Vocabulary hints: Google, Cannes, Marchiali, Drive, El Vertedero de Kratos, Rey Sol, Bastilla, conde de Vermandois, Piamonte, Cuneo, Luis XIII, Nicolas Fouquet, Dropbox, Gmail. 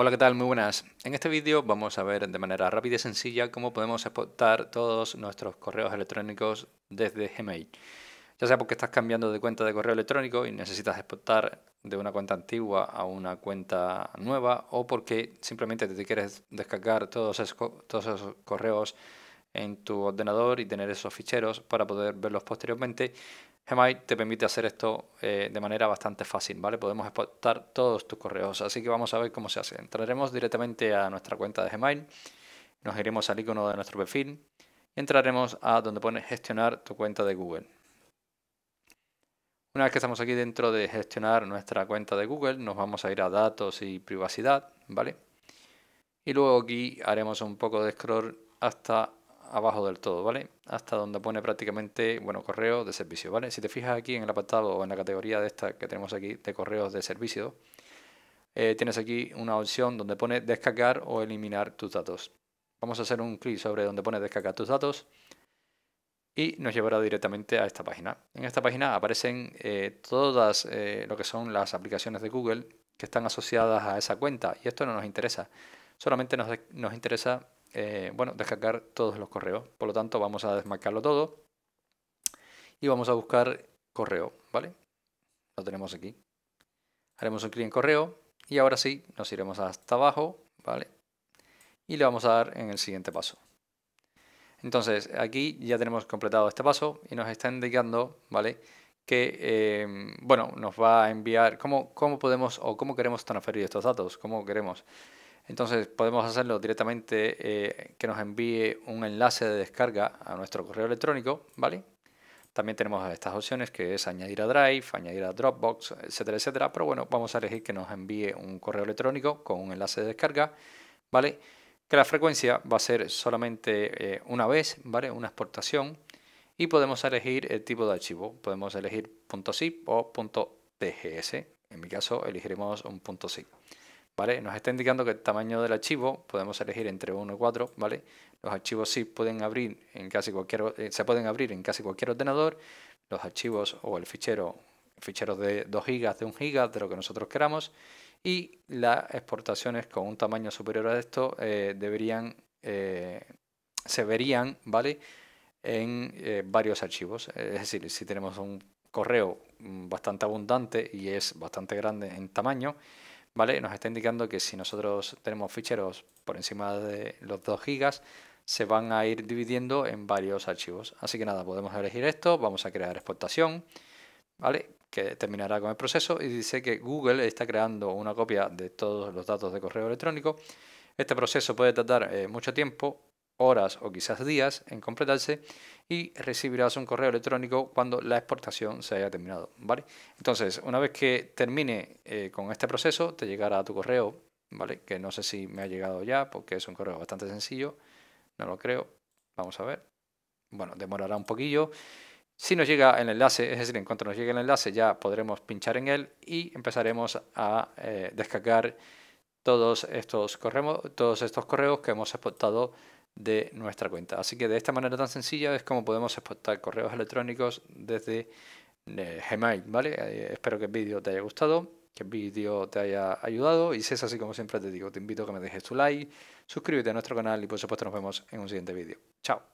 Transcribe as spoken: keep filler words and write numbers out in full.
Hola, ¿qué tal? Muy buenas. En este vídeo vamos a ver de manera rápida y sencilla cómo podemos exportar todos nuestros correos electrónicos desde Gmail. Ya sea porque estás cambiando de cuenta de correo electrónico y necesitas exportar de una cuenta antigua a una cuenta nueva, o porque simplemente te quieres descargar todos esos, todos esos correos en tu ordenador y tener esos ficheros para poder verlos posteriormente. Gmail te permite hacer esto eh, de manera bastante fácil, ¿vale? Podemos exportar todos tus correos, así que vamos a ver cómo se hace. Entraremos directamente a nuestra cuenta de Gmail, nos iremos al icono de nuestro perfil y entraremos a donde pone gestionar tu cuenta de Google. Una vez que estamos aquí dentro de gestionar nuestra cuenta de Google, nos vamos a ir a datos y privacidad, ¿vale? Y luego aquí haremos un poco de scroll hasta abajo del todo, ¿vale? Hasta donde pone prácticamente, bueno, correo de servicio, ¿vale? Si te fijas aquí en el apartado o en la categoría de esta que tenemos aquí de correos de servicio, eh, tienes aquí una opción donde pone descargar o eliminar tus datos. Vamos a hacer un clic sobre donde pone descargar tus datos y nos llevará directamente a esta página. En esta página aparecen eh, todas eh, lo que son las aplicaciones de Google que están asociadas a esa cuenta, y esto no nos interesa, solamente nos, nos interesa Eh, bueno, descargar todos los correos. Por lo tanto, vamos a desmarcarlo todo y vamos a buscar correo, ¿vale? Lo tenemos aquí. Haremos un clic en correo y ahora sí nos iremos hasta abajo, ¿vale? Y le vamos a dar en el siguiente paso. Entonces, aquí ya tenemos completado este paso y nos está indicando, ¿vale?, que eh, bueno, nos va a enviar cómo, cómo podemos o cómo queremos transferir estos datos, cómo queremos. Entonces podemos hacerlo directamente eh, que nos envíe un enlace de descarga a nuestro correo electrónico, ¿vale? También tenemos estas opciones, que es añadir a Drive, añadir a Dropbox, etcétera, etcétera. Pero bueno, vamos a elegir que nos envíe un correo electrónico con un enlace de descarga, ¿vale? Que la frecuencia va a ser solamente eh, una vez, ¿vale? Una exportación. Y podemos elegir el tipo de archivo. Podemos elegir .zip o .tgs. En mi caso elegiremos un .zip. ¿Vale? Nos está indicando que el tamaño del archivo podemos elegir entre uno y cuatro, ¿vale? Los archivos sí pueden abrir en casi cualquier, eh, se pueden abrir en casi cualquier ordenador. Los archivos o el fichero, ficheros de dos gigas, de un giga, de lo que nosotros queramos. Y las exportaciones con un tamaño superior a esto eh, deberían, eh, se verían, ¿vale?, en eh, varios archivos. Es decir, si tenemos un correo bastante abundante y es bastante grande en tamaño, ¿vale?, nos está indicando que si nosotros tenemos ficheros por encima de los dos gigas, se van a ir dividiendo en varios archivos. Así que nada, podemos elegir esto, vamos a crear exportación, ¿vale?, que terminará con el proceso, y dice que Google está creando una copia de todos los datos de correo electrónico. Este proceso puede tardar eh, mucho tiempo, horas o quizás días en completarse, y recibirás un correo electrónico cuando la exportación se haya terminado, ¿vale? Entonces, una vez que termine eh, con este proceso, te llegará a tu correo, ¿vale? Que no sé si me ha llegado ya, porque es un correo bastante sencillo, no lo creo, vamos a ver. Bueno, demorará un poquillo. Si nos llega el enlace, es decir, en cuanto nos llegue el enlace, ya podremos pinchar en él y empezaremos a eh, descargar todos estos correos, todos estos correos que hemos exportado de nuestra cuenta. Así que de esta manera tan sencilla es como podemos exportar correos electrónicos desde eh, Gmail, ¿vale? Eh, espero que el vídeo te haya gustado, que el vídeo te haya ayudado, y si es así, como siempre te digo, te invito a que me dejes tu like, suscríbete a nuestro canal y por supuesto nos vemos en un siguiente vídeo. Chao.